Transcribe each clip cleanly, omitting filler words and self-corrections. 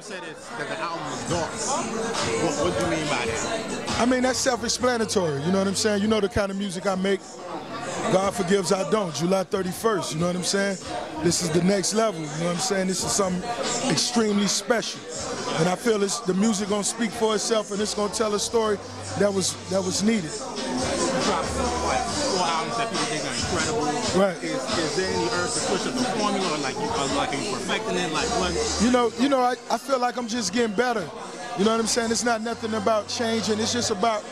You said it's, that the album is dark. What do you mean by that? I mean, that's self-explanatory. You know what I'm saying? You know the kind of music I make. God Forgives I Don't, July 31st. You know what I'm saying? This is the next level. You know what I'm saying? This is something extremely special. And I feel it's, the music going to speak for itself, and it's going to tell a story that was needed. Right. Is there any urge to push up the formula, or like are you perfecting it? Like what? You know, I feel like I'm just getting better. You know what I'm saying? It's not nothing about changing. It's just about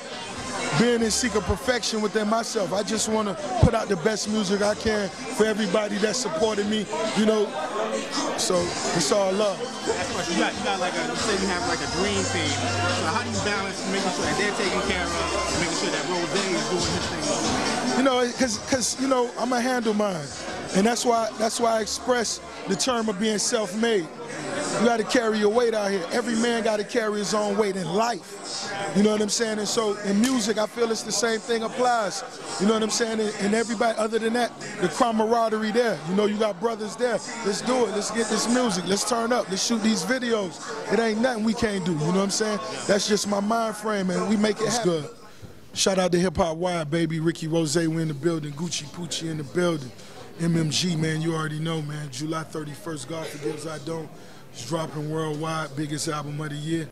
being in seek of perfection within myself. I just want to put out the best music I can for everybody that supported me. You know, so it's all love. You got like a, you say you have like a dream team. So how do you balance making sure that they're taken care of, and making sure that Rose is doing his thing? You know, because you know I'ma handle mine, and that's why I express the term of being self-made. You got to carry your weight out here. Every man got to carry his own weight in life. You know what I'm saying? And so in music, I feel it's the same thing applies. You know what I'm saying? And everybody other than that, the camaraderie there. You know, you got brothers there. Let's do it. Let's get this music. Let's turn up. Let's shoot these videos. It ain't nothing we can't do. You know what I'm saying? That's just my mind frame, and we make it happen. Good. Shout out to Hip Hop Wire, baby. Ricky Rose, we in the building. Gucci Pucci in the building. MMG, man, you already know, man. July 31st, God Forgives I Don't. It's dropping worldwide, biggest album of the year.